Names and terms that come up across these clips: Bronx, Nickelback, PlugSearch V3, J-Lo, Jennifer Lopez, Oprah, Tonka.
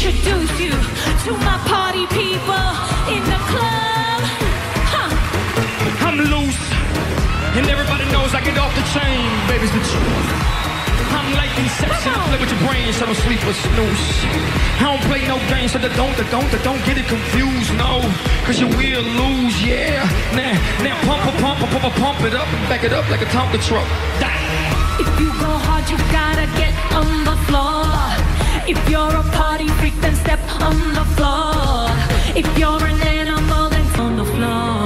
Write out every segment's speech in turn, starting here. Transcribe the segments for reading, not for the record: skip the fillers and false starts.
introduce you to my party people in the club. Huh. I'm loose, and everybody knows I get off the chain. Baby's the truth. I'm like Inception, I play with your brain, so don't sleep or snooze. I don't play no games, so don't get it confused, no. Cause you will lose, yeah. Now pump it up and back it up like a Tonka truck. If you go hard, you gotta get on the floor. If you're a party freak, then step on the floor. If you're an animal, then on the floor.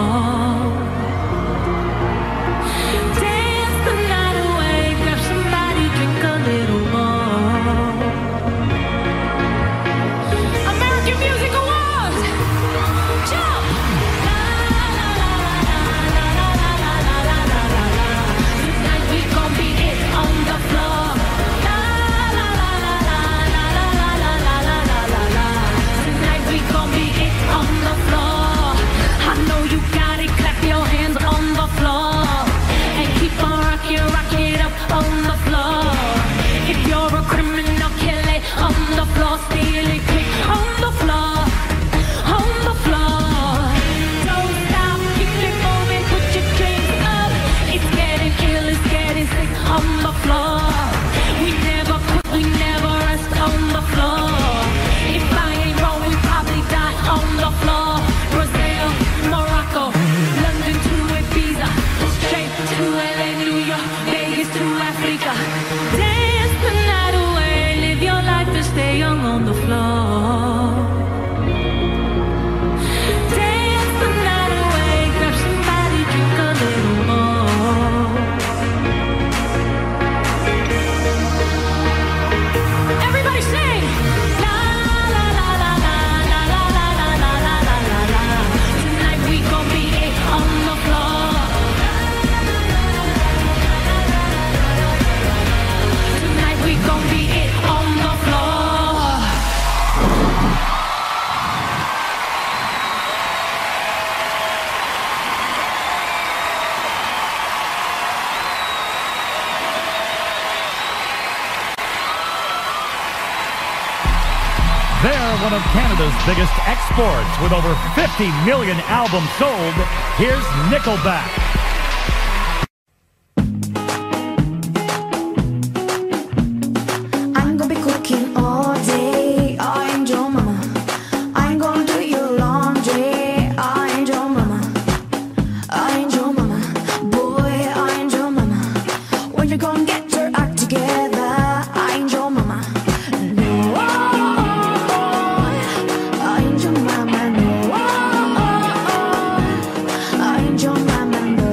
One of Canada's biggest exports, with over 50 million albums sold. Here's Nickelback. Angel mama, no.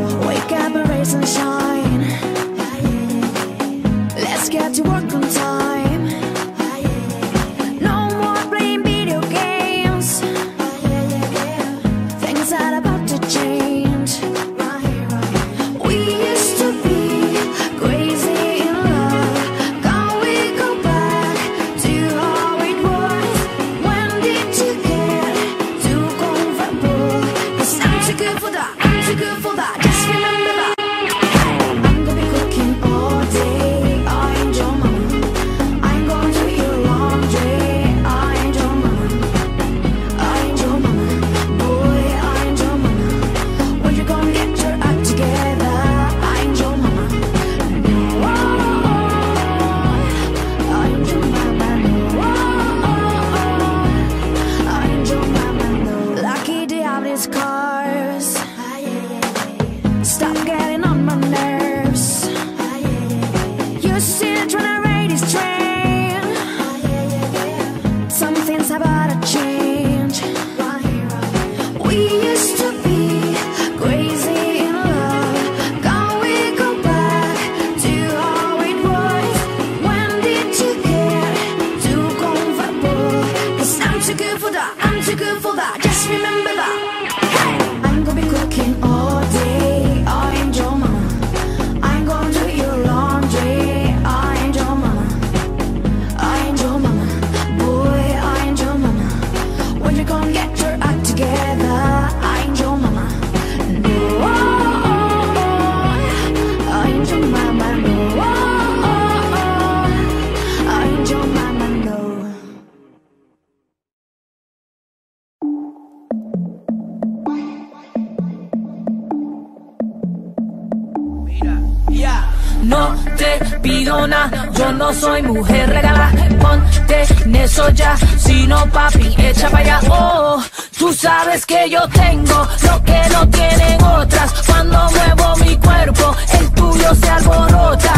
te pido nada, yo no soy mujer regalada. Ponte en eso ya, si no papi, echa pa' allá. Oh, tú sabes que yo tengo lo que no tienen otras. Cuando muevo mi cuerpo, el tuyo se alborota.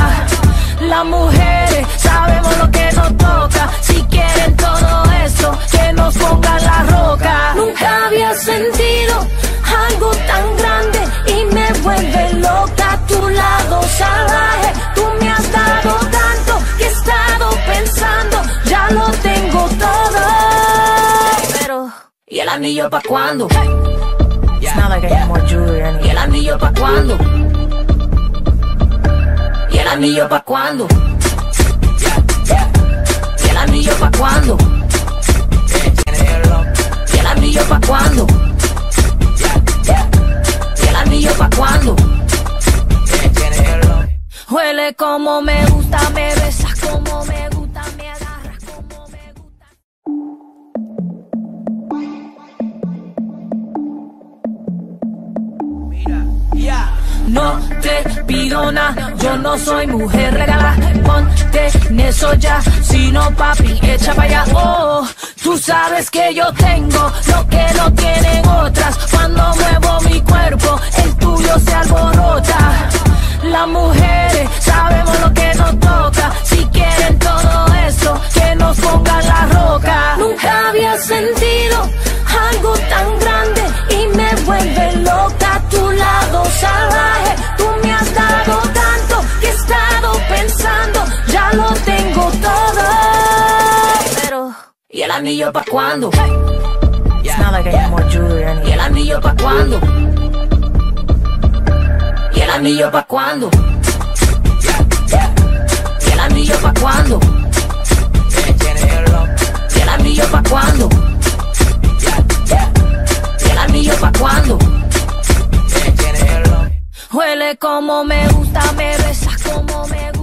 Las mujeres sabemos lo que nos toca. Si quieren todo eso, que nos pongan la roca. Nunca había sentido algo tan grande y me vuelve loca tu lado salvaje. Tú me has dado tanto que he estado pensando, ya lo tengo todo. Pero, ¿y el anillo pa' cuándo? Hey. Yeah. It's not like I have more jewelry anymore. ¿Y el anillo pa' cuándo? ¿Y el anillo pa' cuándo? Yeah. Yeah. ¿Y el anillo pa' cuándo? Yeah. ¿Y el anillo pa' cuándo? ¿Pa' cuándo? Huele como me gusta, me besas como me gusta, me agarras como me gusta. Mira, yeah. No te pido nada, yo no soy mujer regalada. Ponte en eso ya, si no papi, echa pa' allá. Oh, tú sabes que yo tengo lo que no tienen otras. Cuando muevo mi cuerpo, el tuyo se alborota. Las mujeres sabemos lo que nos toca. Si quieren todo eso, que nos pongan la roca. Nunca había sentido algo tan grande y me vuelve loca tu lado salvaje. Tú me has dado tanto que he estado pensando, ya lo tengo todo. Pero... ¿y el anillo pa' cuándo? It's not like I have more jewelry anymore. ¿Y el anillo pa' cuándo? ¿Y el anillo pa' cuándo? ¿Y el anillo pa' cuándo? ¿Y el anillo pa' cuándo? ¿Y el anillo pa' cuándo? Huele como me gusta, me besas como me gusta.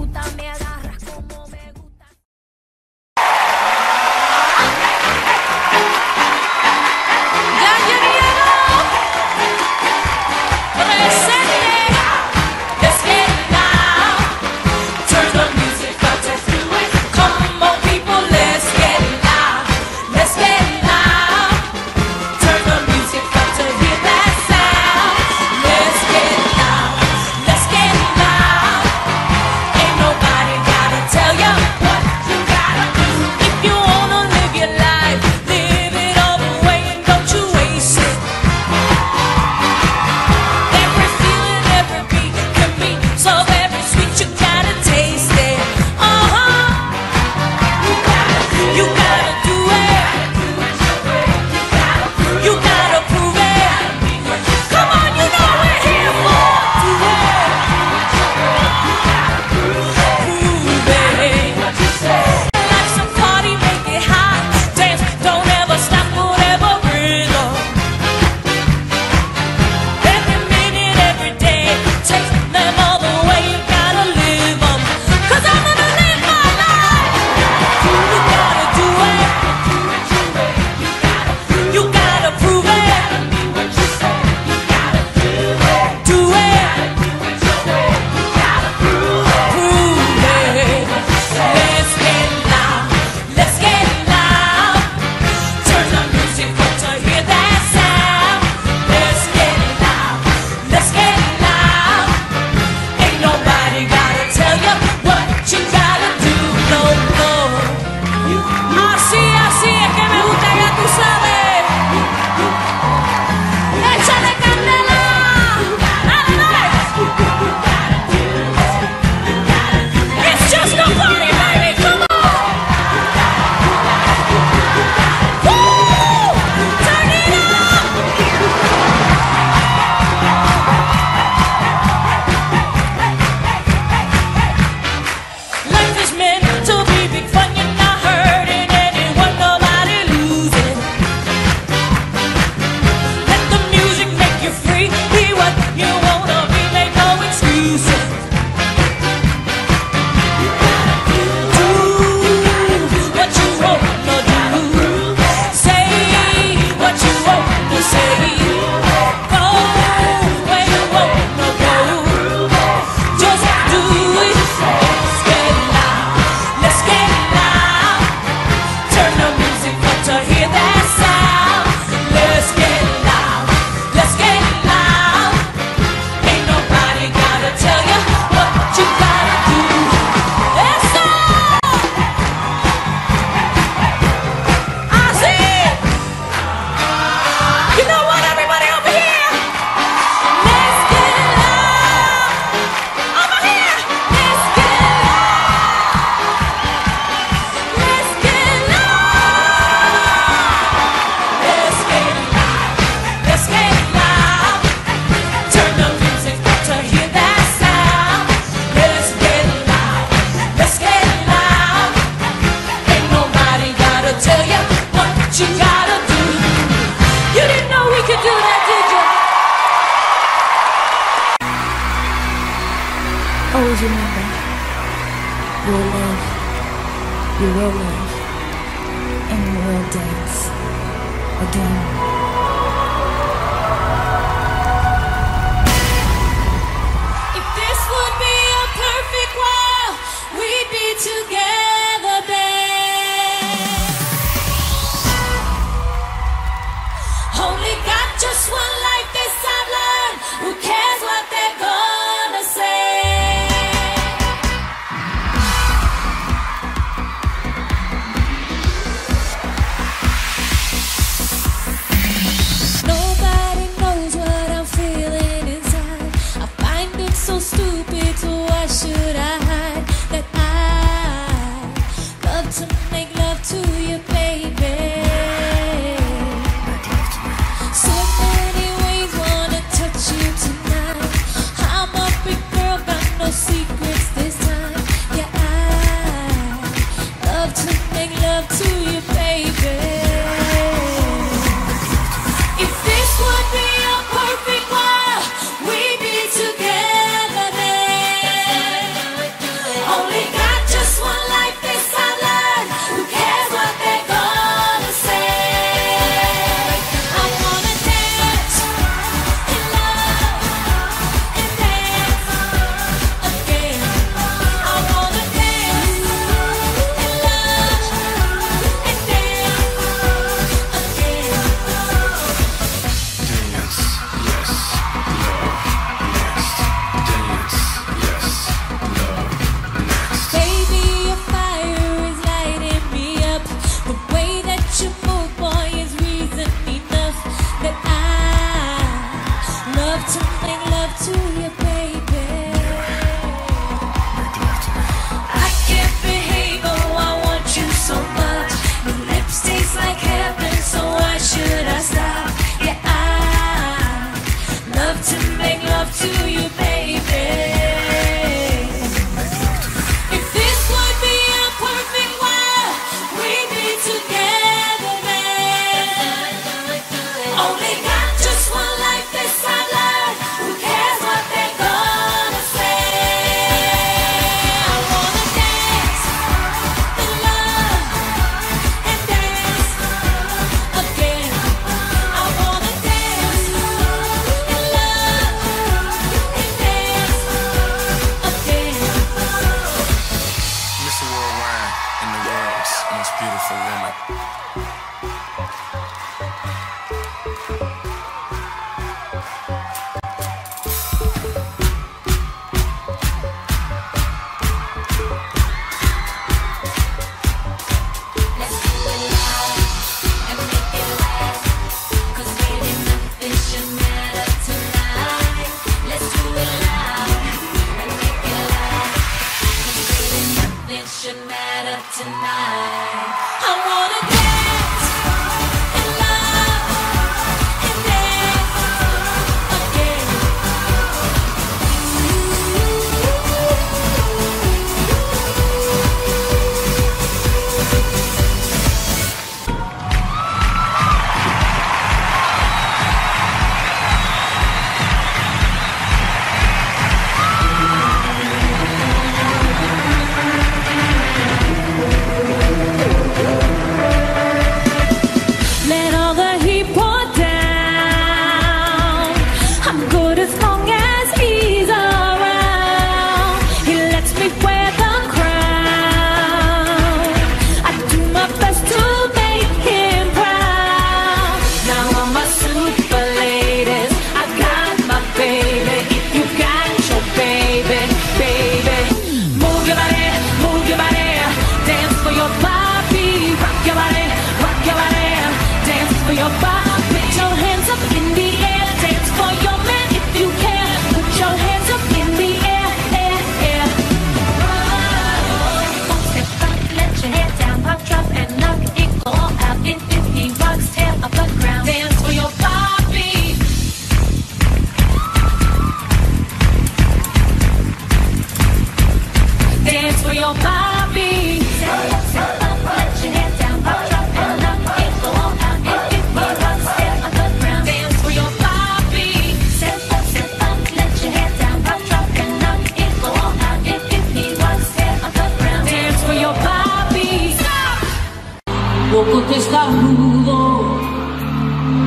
Poco te está rudo,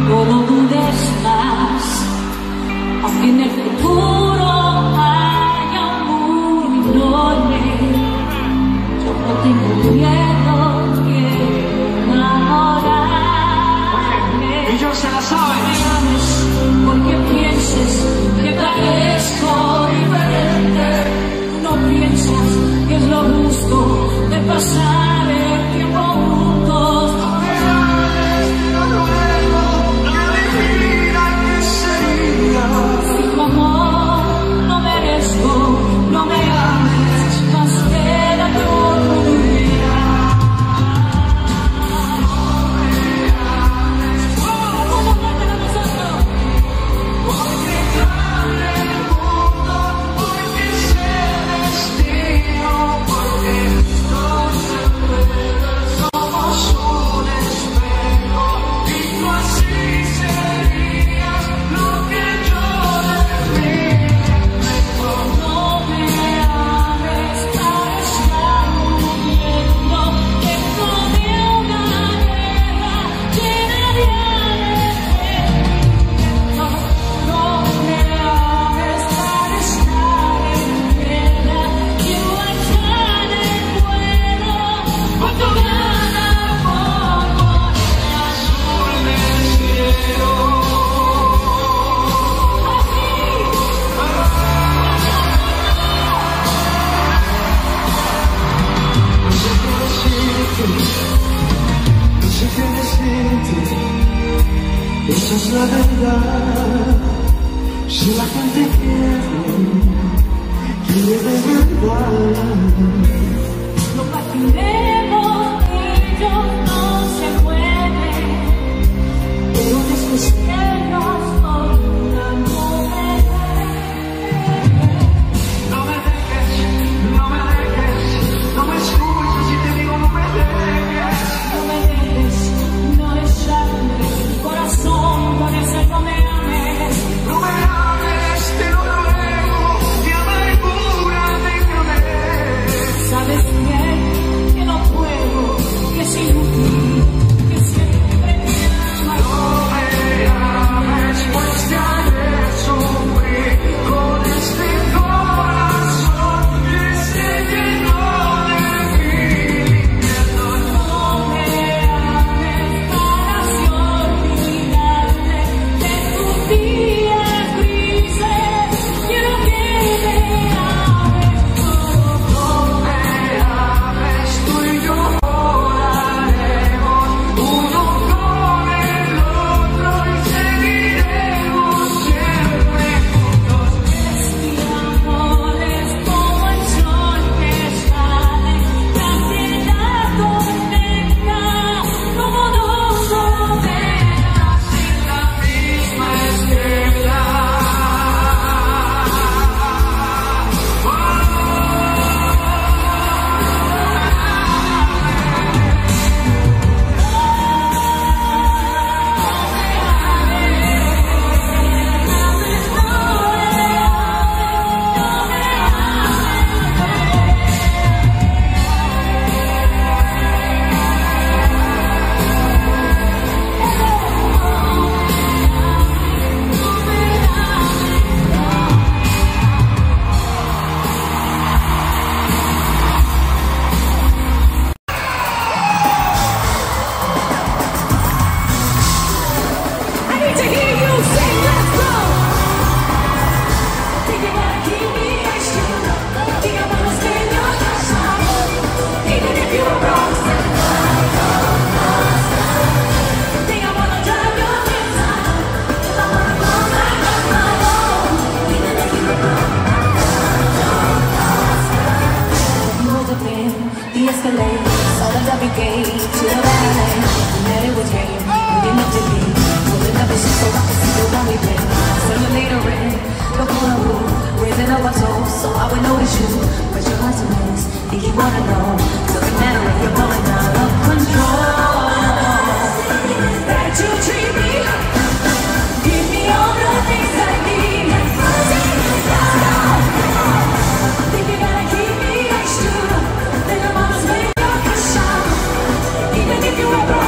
todo donde estás, aunque en el futuro haya un muro, yo no tengo miedo que enamorarme. Ellos se la saben. Porque pienses que parezco diferente, no piensas que es lo justo de pasar el tiempo juntos. No veo la vida que sería si tu amor no merezco, no me ames más que la oportunidad. Esa es la verdad. Si la gente quiere de verdad, no patiremos, ellos no se mueven, pero después que nos tornan no me dejes, no me escuchas si te digo no me dejes, no es sangre. Corazón, por eso no me ames. No me ames, te lo ruego. Mi amargura, déjame. Sabes bien que no puedo, que es inútil, que siempre me amas. No me ames, pues te haré sufrir con este corazón que se llenó. You're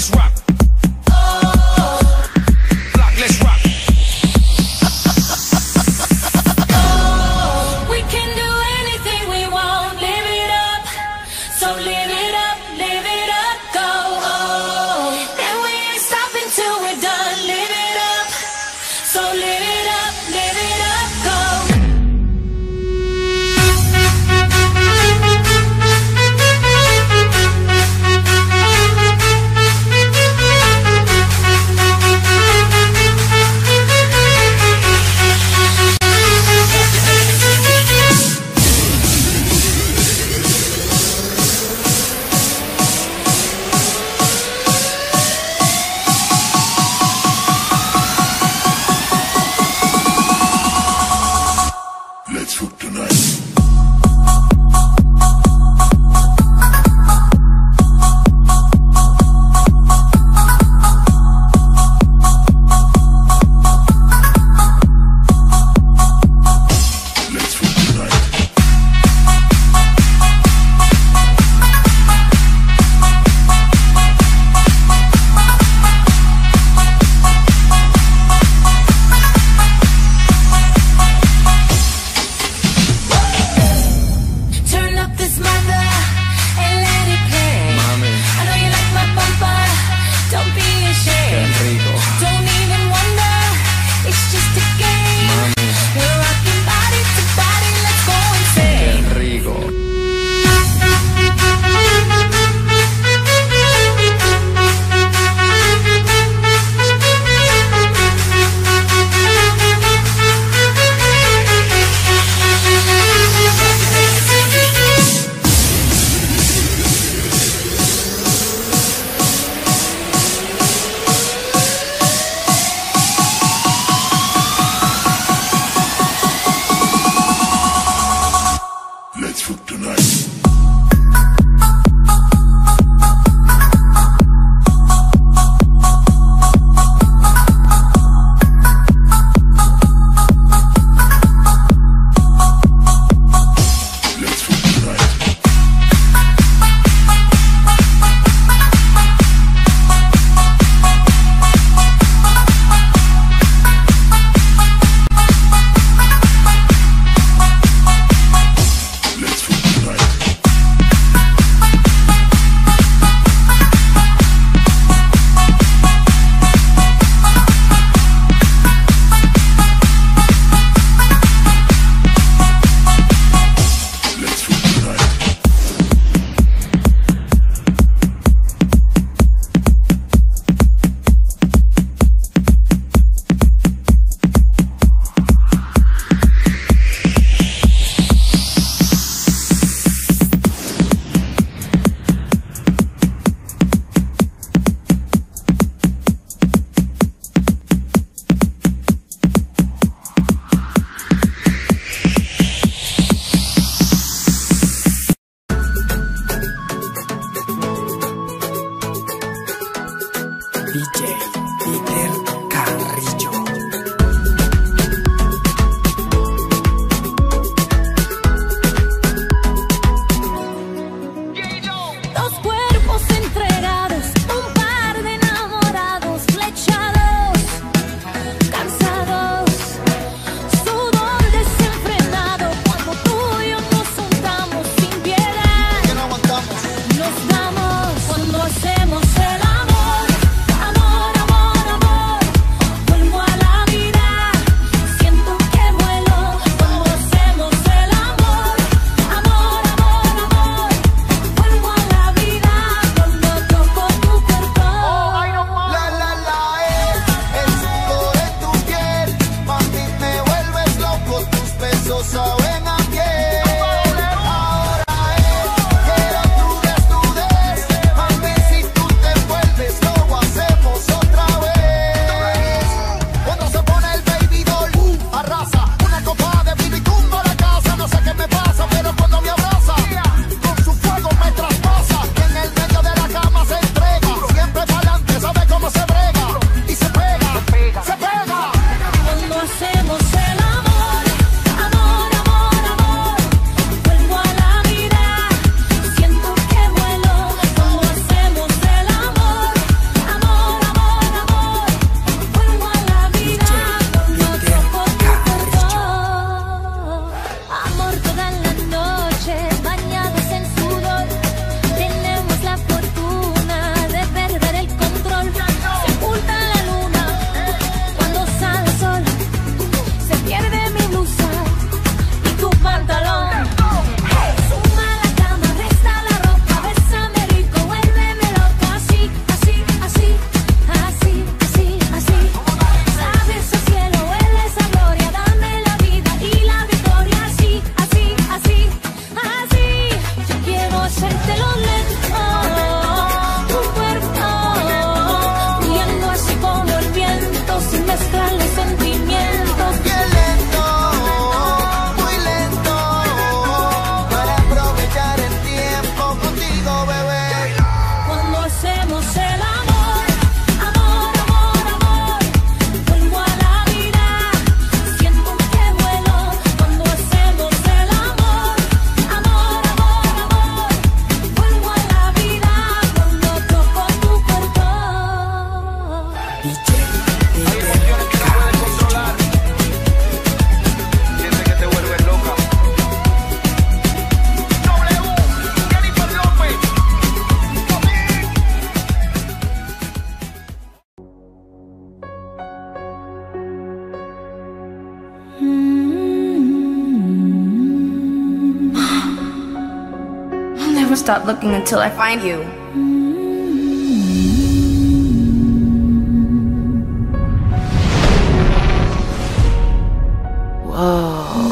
Let's rock. night through tonight. Stop looking until I find you. Whoa.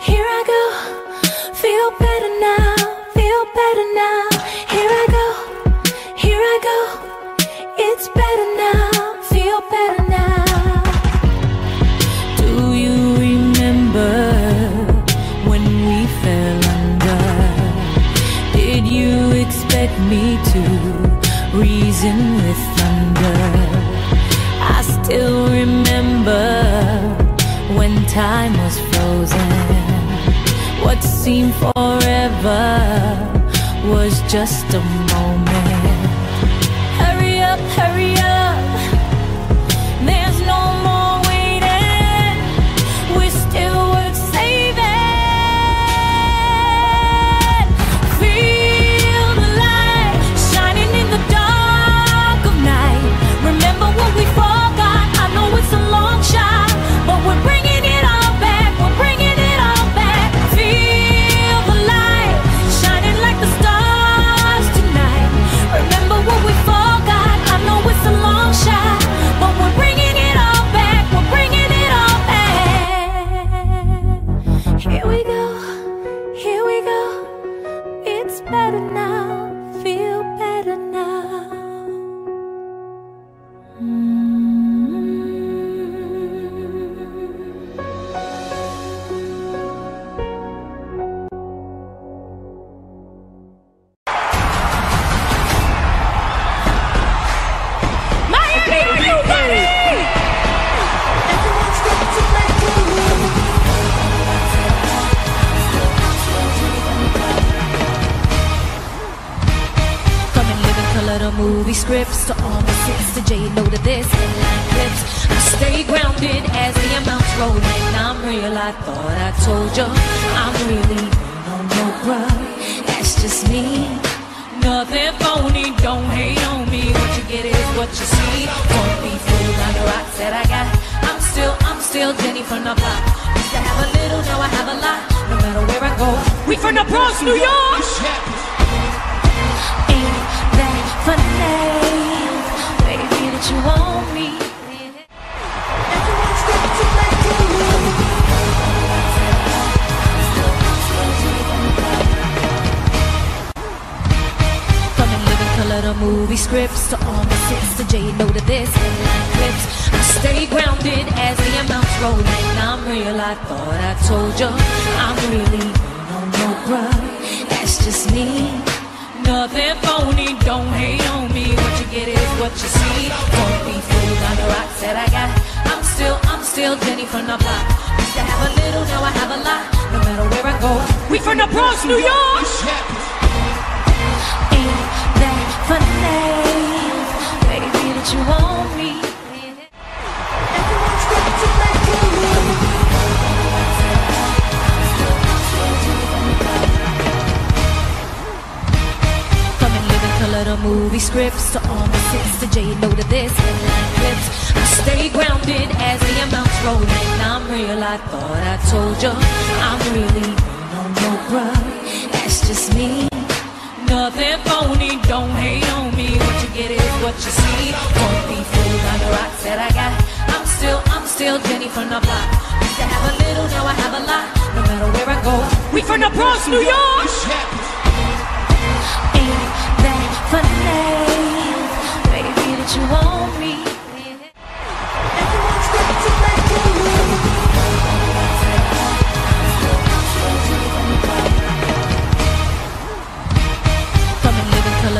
Here I go, feel better now, feel better now. Here I go, here I go, it's better now, feel better now. time was frozen. What seemed forever was just a moment. Hurry up, there's no more waiting. We're still worth saving. Feel the light shining in the dark of night. Remember what we forgot. I know it's a long shot, but we're bringing it all back. We're bringing it all back. Feel the light shining like the stars tonight. Remember what we forgot. I know it's a long shot, but we're bringing it all back. We're bringing it all back. Here we go. Here we go. It's better now. Feel better now. Movie scripts to all my six, to J-Lo to this, headline clips. I stay grounded as the amounts roll in. I'm real, I thought I told ya. I'm really on Oprah, that's just me. Nothing phony, don't hate on me. What you get is what you see. Don't be fooled by the rocks that I got. I'm still Jenny from the block. Used to have a little, now I have a lot. No matter where I go, we from the Bronx, New York. For name, baby, that you want me. Everyone's got to let go. From the living color to movie scripts, to all my six, to J-Lo to this, headline clips. I stay grounded as the amounts roll in. I'm real, I thought I told ya. I'm really on Oprah, that's just me. Nothing phony, don't hate on me. What you get is what you see. Don't be fooled by the rocks that I got. I'm still Jenny from the block. Used to have a little, now I have a lot. No matter where I go, we from the Bronx, New York. Ain't that funny, baby, that you want me?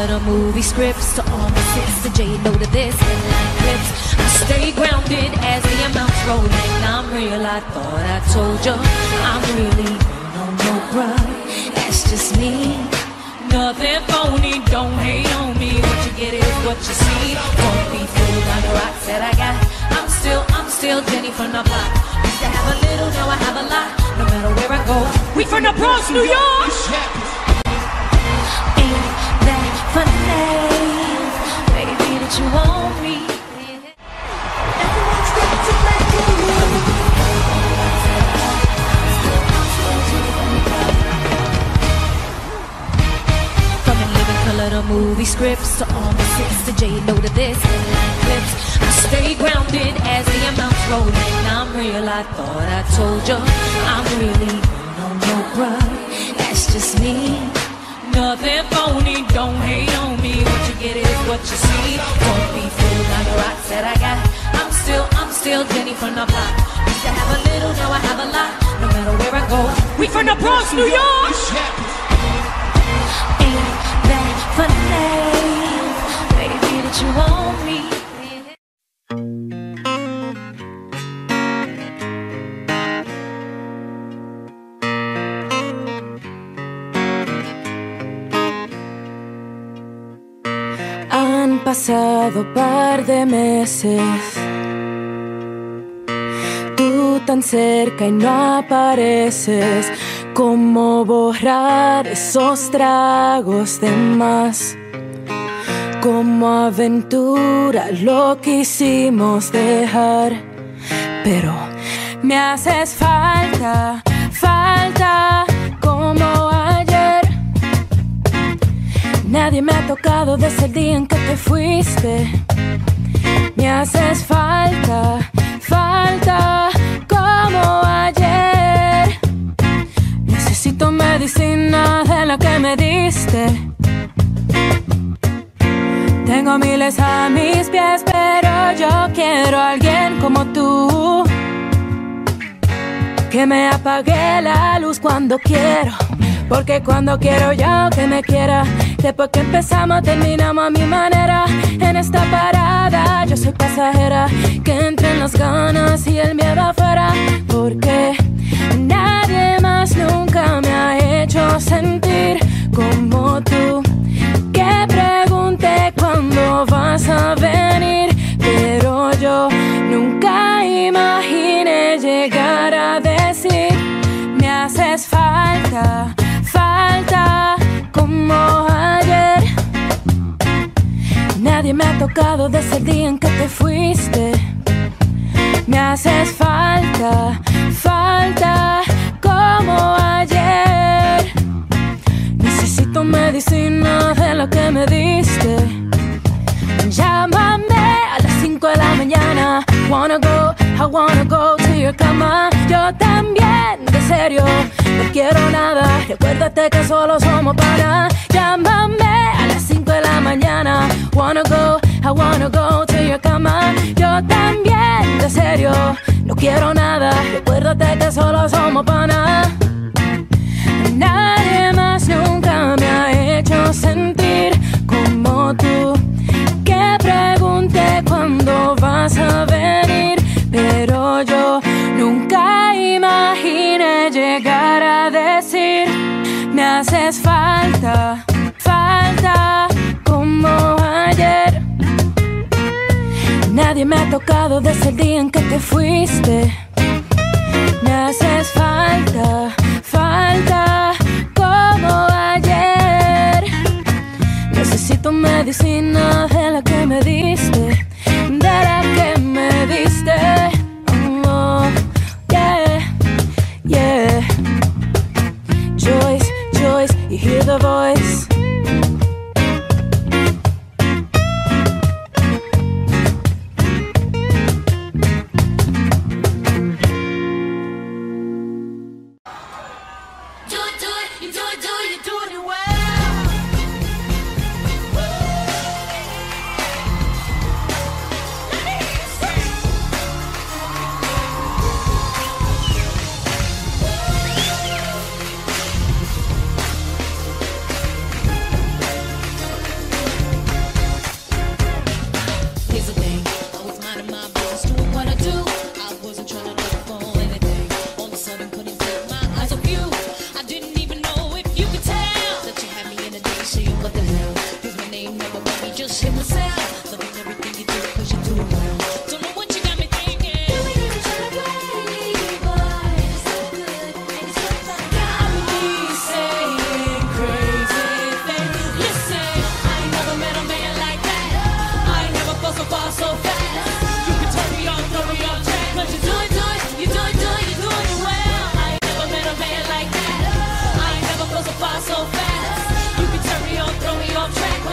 Little movie scripts to all my six, to J-Lo to this, headline clips. I stay grounded as the amounts roll in. I'm real, I thought I told ya. I'm really on Oprah, that's just me. Nothing phony, don't hate on me. What you get is what you see. Don't be fooled by the rocks that I got. I'm still Jenny from the block. Used to have a little, now I have a lot. No matter where I go, we from the Bronx, New York. Ain't that funny, baby, that you want me? Everyone's got to let go. From a living color to movie scripts, to all my six, to J-Lo to this, headline clips. I stay grounded as the amounts roll in. I'm real, I thought I told ya. I'm really on Oprah, that's just me. Nothing phony, don't hate on me. What you get is what you see. Don't be fooled by the rocks that I got. I'm still Jenny from the block. Used to have a little, now I have a lot. No matter where I go, we from the Bronx, New York. Ain't that funny, baby, that you want me? Everyone's got to let go. Little movie scripts to all my six, to J-Lo to this, headline clips. I stay grounded as the amounts roll in. I'm real, I thought I told ya. I'm really on Oprah, that's just me. Nothing phony, don't hate on me. What you get is what you see. Don't be fooled by the rocks that I got. I'm still Jenny from the block. Used to have a little, now I have a lot. No matter where I go, we from the Bronx, New York. Ain't that funny, baby, that you want me? pasado par de meses, tú tan cerca y no apareces. ¿Cómo borrar esos tragos de más? Como aventura lo quisimos dejar, pero me haces falta, falta como ayer. Nadie me ha tocado desde el día en que te fuiste. Me haces falta, falta como ayer. Necesito medicina de la que me diste. Tengo miles a mis pies, pero yo quiero a alguien como tú, que me apague la luz cuando quiero, porque cuando quiero yo que me quiera. Después que empezamos terminamos a mi manera. En esta parada yo soy pasajera, que entren las ganas y el miedo afuera, porque nadie más nunca me ha hecho sentir como tú. Que pregunté cuándo vas a venir, pero yo nunca imaginé llegar a decir: me haces falta, falta como ayer. Nadie me ha tocado desde el día en que te fuiste. Me haces falta, falta como ayer. Necesito medicina de lo que me diste. Llámame a las 5 de la mañana. I wanna go to your cama. Yo también, de serio, no quiero nada. Recuérdate que solo somos para. Llámame a las 5 de la mañana. I wanna go to your cama. Yo también, de serio, no quiero nada. Recuérdate que solo somos para. Nadie más nunca me ha hecho sentir como tú, que pregunté cuándo vas a venir, pero yo nunca imaginé llegar a decir: me haces falta, falta como ayer. Nadie me ha tocado desde el día en que te fuiste. Me haces falta, falta como ayer. Necesito medicina de la que me diste, de la que me diste. Oh, yeah, yeah. Joyce, Joyce, you hear the voice.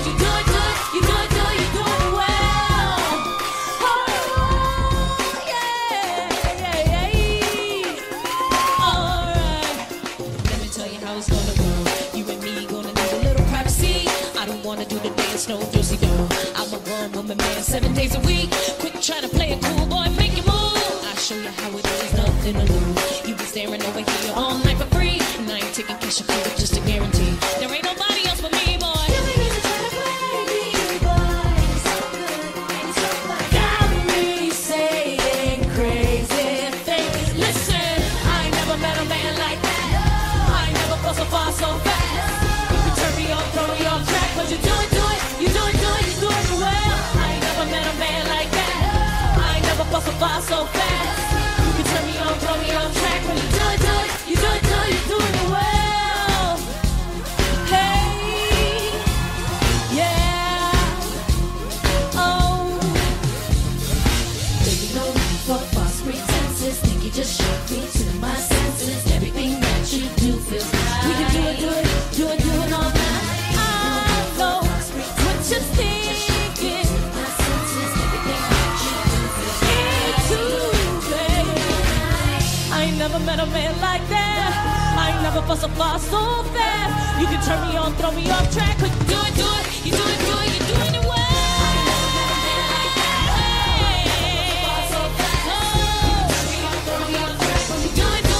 You do it well. so fast. You can turn me on, throw me on track. When you do it, you do it well. Hey, yeah, oh. Baby, no need for false pretenses. Think you just shook me to my senses. Everything that you do feels right. We can do it all night. I know what you think. Never met a man like that. I ain't never bust a fly so fast. You can turn me on, throw me off track. Quick, do it, you do it, you do it anyway. I ain't never met a man like that. Hey. I ain't never bust a fly so fast. You can turn me on, throw me off track. Quick, do it,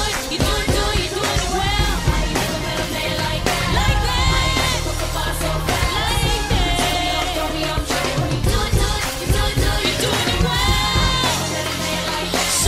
you do it well. I ain't never met a man like that. I ain't never bust a fly so fast. Like that. You can turn me on, throw me off track. Quick, do it, you do it well. I ain't never met a man like that.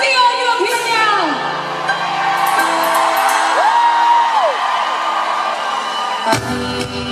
see all you up here now. Woo! I never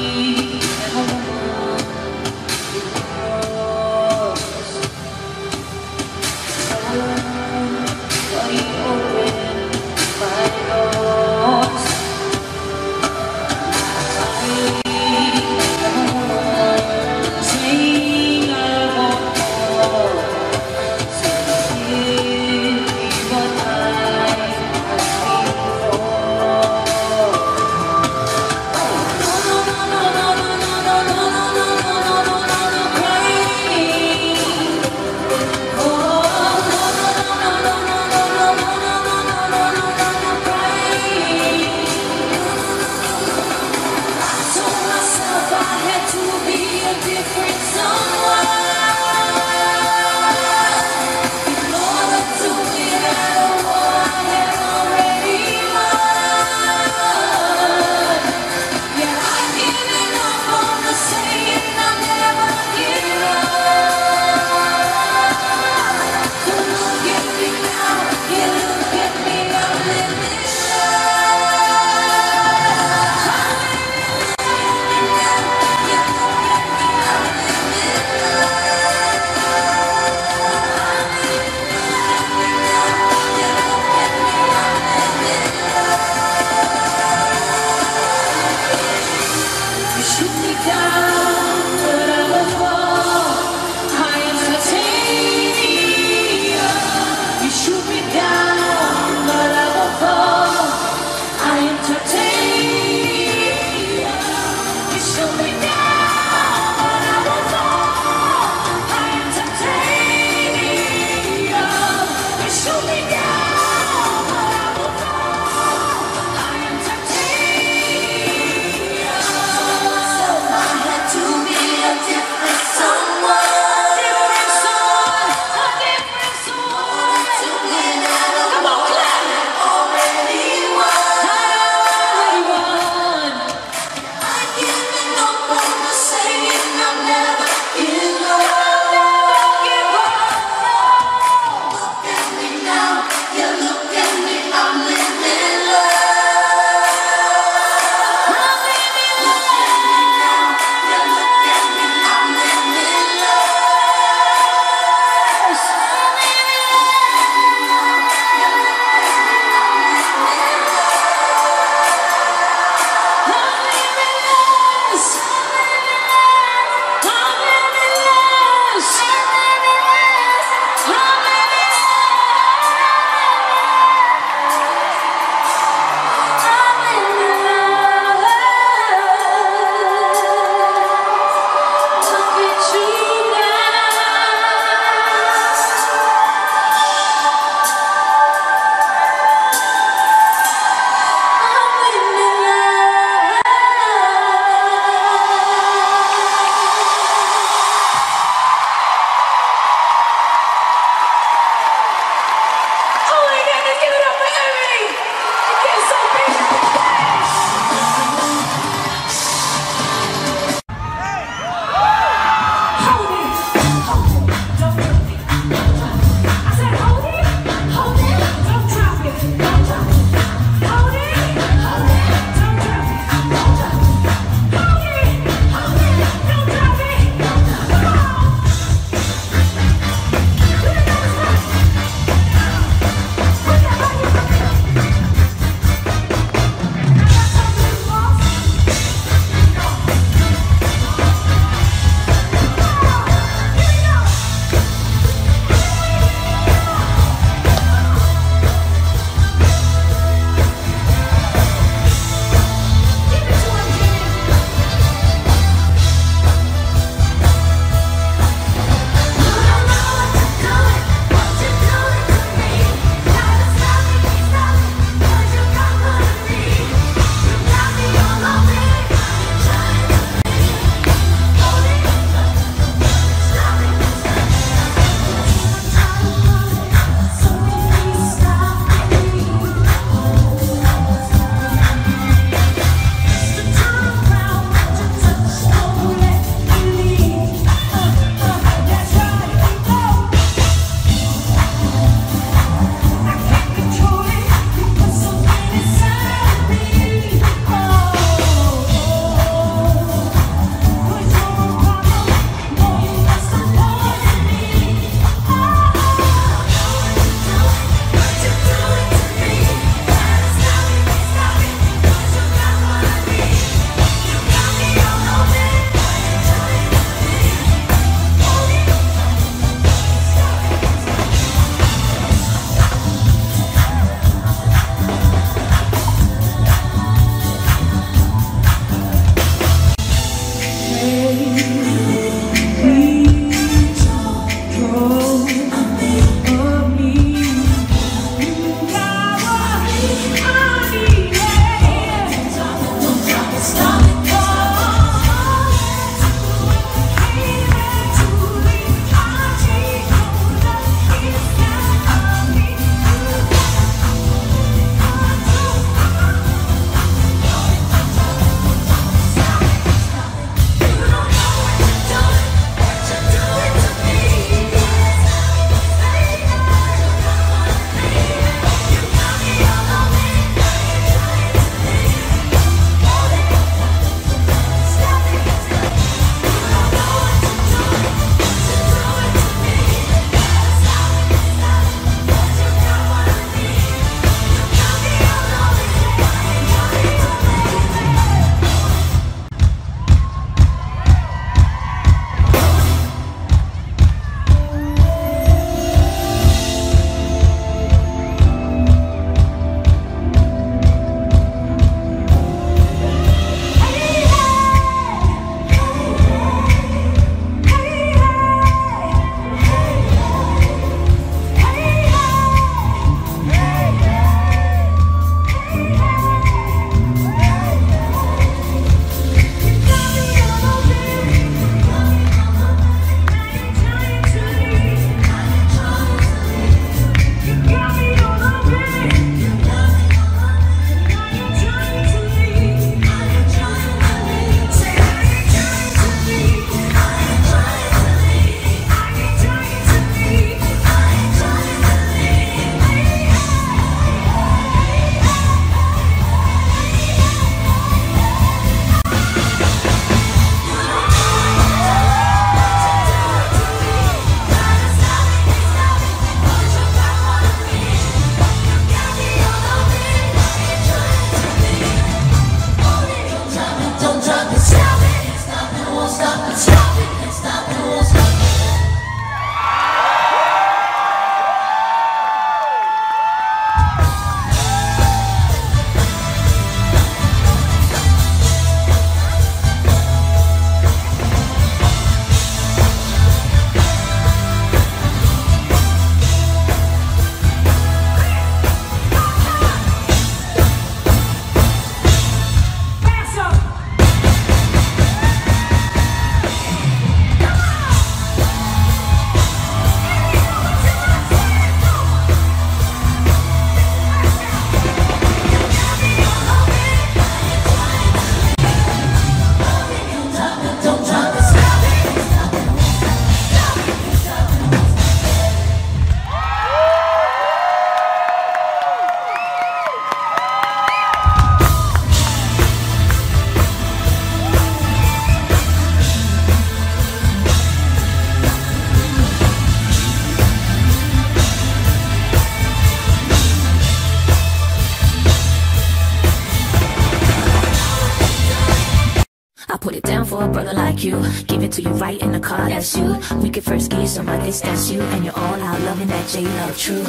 put it down for a brother like you. Give it to you right in the car, that's you. We could first get you some of this, that's you. And you're all out loving that J-Love true.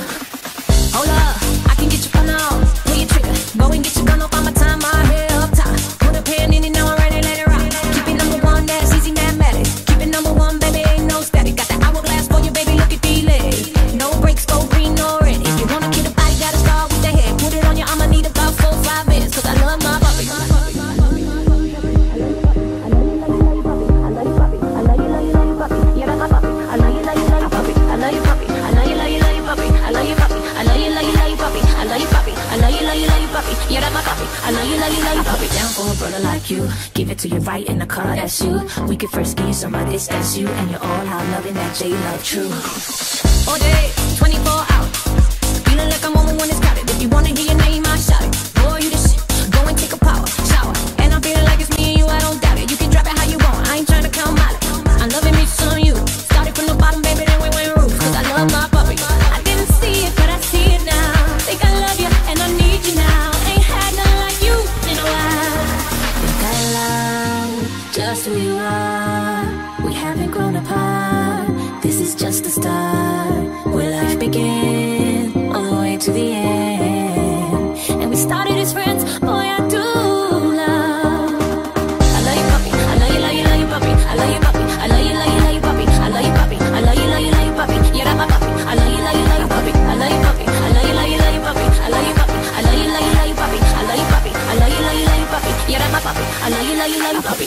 Hold up, I can get your gun off. Pull your trigger, go and get your gun off. All my time, my head up top. Put a pen in it, now I'm ready, let it rock. Keep it number one, that's easy mathematics. Keep it number one, baby, ain't no static. Got the hourglass for you, baby, look at these legs. No breaks, go green or red. If you wanna kill the body, gotta start with the head. Put it on you, I'ma need about 4 or 5 minutes. Cause I love my puppy. Yeah, that's my puppy. I love you, love you, love you. I'll be down for a brother like you. Give it to you right in the car, that's you. We could first give you some of this, that's you. And you're all out loving that J-Love true. All day, 24 hours. Feeling like I'm only when it's crowded. If you wanna hear your name, I'll shout it. Boy, you the shit. Go and take a power shower. And I'm feeling like it's me and you, I don't doubt it. You can drop it how you want, I ain't trying to count mileage. I'm loving me, so you. Started from the bottom, baby, then we went roof. Cause I love my puppy. I didn't see it, but I see it now. Think I love you, and I need you now. Just who you are, we haven't grown apart. This is just the start, where life began, all the way to the end. And we started as friends, boy I do love. I love you puppy, I love you, love you, love you puppy. I love you puppy, I love you, love you, love you puppy. I love you puppy, I love you, love you, love you puppy. Yeah, that's my puppy. I love you, love you, love you puppy. I love you puppy, I love you, love you, love you puppy. I love you puppy, I love you, love you, love you puppy. I love you puppy, I love you, love you, love you puppy. Yeah, that's my puppy. I love you, love you, love you puppy.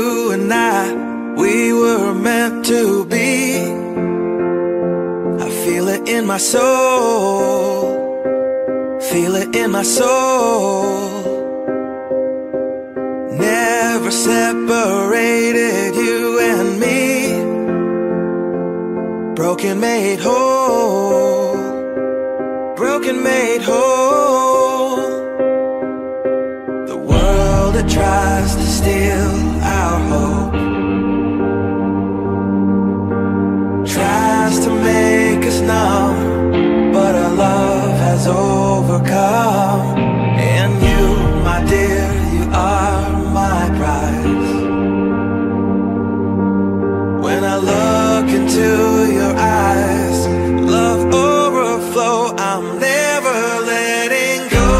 you and I, we were meant to be. I feel it in my soul, feel it in my soul. Never separated, you and me. Broken made whole, broken made whole. The world that tries to steal our hope, tries to make us numb, but our love has overcome. And you, my dear, you are my prize. When I look into your eyes, love overflow, I'm never letting go.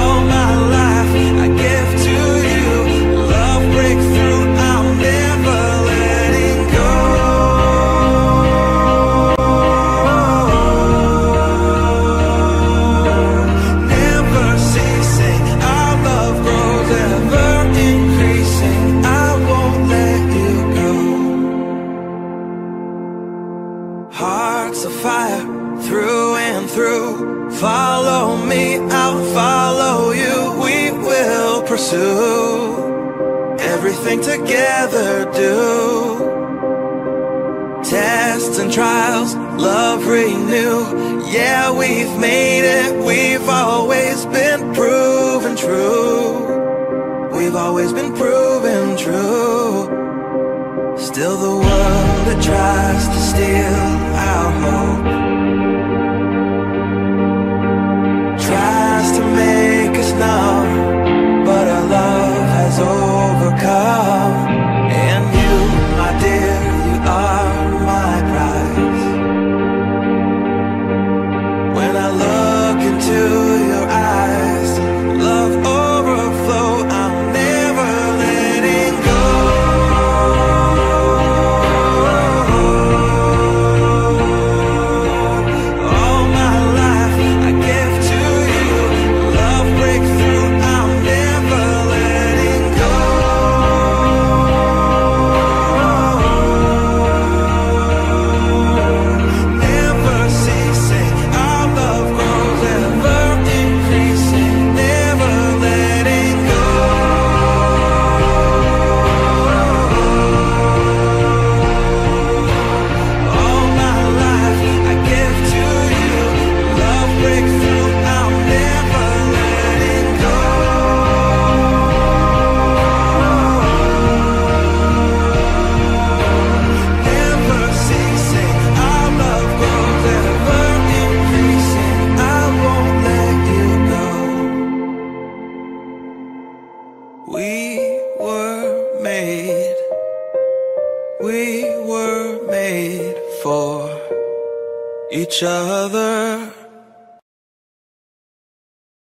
All my life I give to you, love breakthrough, I'm never letting go. Follow me, I'll follow you. We will pursue everything together do. Tests and trials, love renew. Yeah, we've made it, we've always been proven true. We've always been proven true. Still the world that tries to steal our hope, tries to make us numb, but our love has overcome. And you, my dear, you are my prize. When I look into your eyes, love overflow, I'm never letting go. All my life I give to you, breakthrough, I'm never letting go. Never ceasing, our love grows, ever increasing, never letting go. All my life I give to you, love breakthrough, I'm never letting go. Never ceasing, our love grows, ever increasing, I won't let you go. We were made for each other.